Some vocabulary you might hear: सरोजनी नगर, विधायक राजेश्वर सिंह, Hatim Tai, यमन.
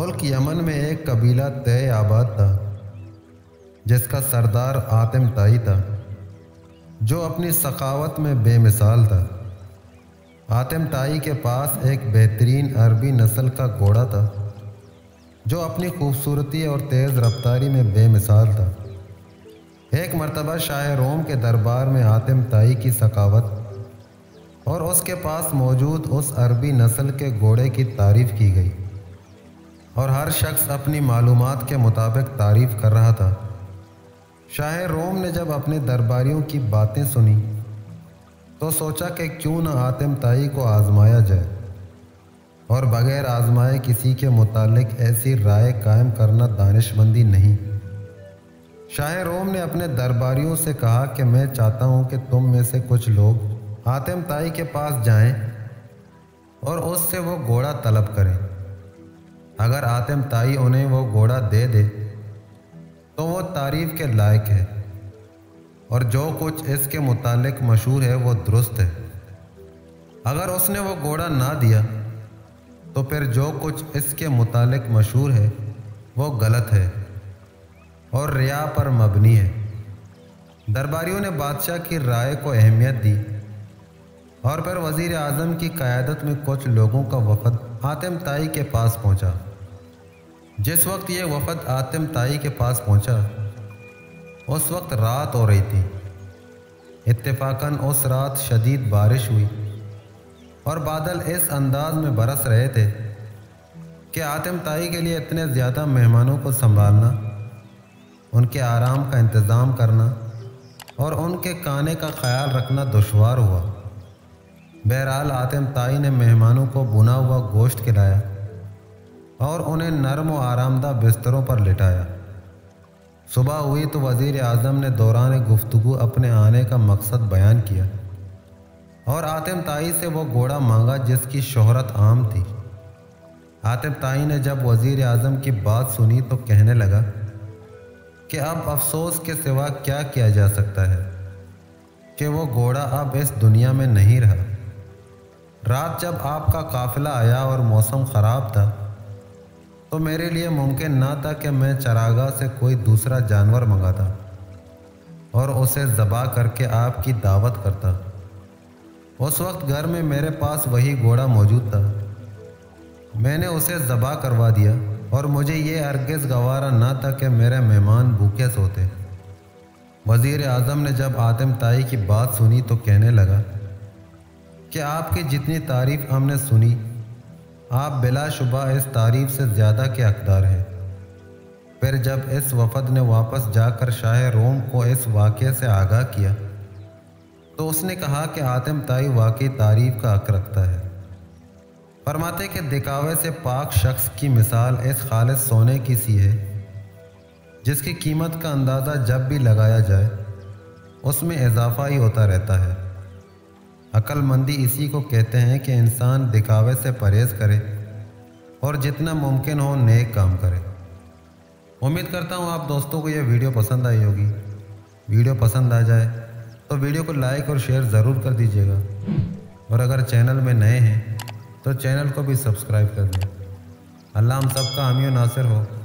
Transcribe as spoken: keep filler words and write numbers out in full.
मुल्क यमन में एक कबीला तय आबाद था जिसका सरदार हातिम ताई था जो अपनी सखावत में बेमिसाल था। हातिम ताई के पास एक बेहतरीन अरबी नस्ल का घोड़ा था जो अपनी खूबसूरती और तेज़ रफ्तारी में बेमिसाल था। एक मरतबा शाह रोम के दरबार में हातिम ताई की सखावत और उसके पास मौजूद उस अरबी नस्ल के घोड़े की तारीफ़ की गई और हर शख्स अपनी मालूमात के मुताबिक तारीफ़ कर रहा था। शाह रोम ने जब अपने दरबारियों की बातें सुनी तो सोचा कि क्यों न हातिम ताई को आज़माया जाए और बग़ैर आज़माए किसी के मुतालिक ऐसी राय कायम करना दानिशमंदी नहीं। शाह रोम ने अपने दरबारियों से कहा कि मैं चाहता हूँ कि तुम में से कुछ लोग हातिम ताई के पास जाएं और उससे वो घोड़ा तलब करें। अगर हातिम ताई उन्हें वो घोड़ा दे दे तो वो तारीफ़ के लायक है और जो कुछ इसके मुतालिक मशहूर है वो दुरुस्त है। अगर उसने वो घोड़ा ना दिया तो फिर जो कुछ इसके मुतालिक मशहूर है वो गलत है और रिया पर मबनी है। दरबारियों ने बादशाह की राय को अहमियत दी और फिर वज़ीर आज़म की क़यादत में कुछ लोगों का वफ़द हातिम ताई के पास पहुंचा। जिस वक्त ये वफ़द हातिम ताई के पास पहुंचा, उस वक्त रात हो रही थी। इत्तेफाकन उस रात शदीद बारिश हुई और बादल इस अंदाज में बरस रहे थे कि हातिम ताई के लिए इतने ज़्यादा मेहमानों को संभालना, उनके आराम का इंतज़ाम करना और उनके खाने का ख्याल रखना दुश्वार हुआ। बहरहाल हातिम ताई ने मेहमानों को बुना हुआ गोश्त खिलाया और उन्हें नरम और आरामदा बिस्तरों पर लिटाया। सुबह हुई तो वज़ीर आज़म ने दौरान गुफ्तगू अपने आने का मकसद बयान किया और हातिम ताई से वो घोड़ा मांगा जिसकी शोहरत आम थी। हातिम ताई ने जब वज़ीर आज़म की बात सुनी तो कहने लगा कि अब अफसोस के सिवा क्या किया जा सकता है कि वो घोड़ा अब इस दुनिया में नहीं रहा। रात जब आपका काफ़िला आया और मौसम ख़राब था तो मेरे लिए मुमकिन ना था कि मैं चरागाह से कोई दूसरा जानवर मंगाता और उसे ज़बा करके आपकी दावत करता। उस वक्त घर में मेरे पास वही घोड़ा मौजूद था, मैंने उसे ज़बा करवा दिया और मुझे ये हरगिज़ गवारा ना था कि मेरे मेहमान भूखे सोते। वज़ीर आज़म ने जब हातिम ताई की बात सुनी तो कहने लगा कि आपकी जितनी तारीफ़ हमने सुनी, आप बिलाशुबा इस तारीफ़ से ज़्यादा के हकदार हैं। फिर जब इस वफ़द ने वापस जाकर शाह रोम को इस वाक़े से आगाह किया तो उसने कहा कि हातिम ताई वाकई तारीफ़ का हक़ रखता है। फरमाते कि दिखावे से पाक शख्स की मिसाल इस खालिस सोने की सी है जिसकी कीमत का अंदाज़ा जब भी लगाया जाए उसमें इजाफा ही होता रहता है। अक्लमंदी इसी को कहते हैं कि इंसान दिखावे से परहेज़ करे और जितना मुमकिन हो नेक काम करे। उम्मीद करता हूँ आप दोस्तों को यह वीडियो पसंद आई होगी। वीडियो पसंद आ जाए तो वीडियो को लाइक और शेयर ज़रूर कर दीजिएगा और अगर चैनल में नए हैं तो चैनल को भी सब्सक्राइब कर दें। अल्लाह हम सब का हामी और नासिर हो।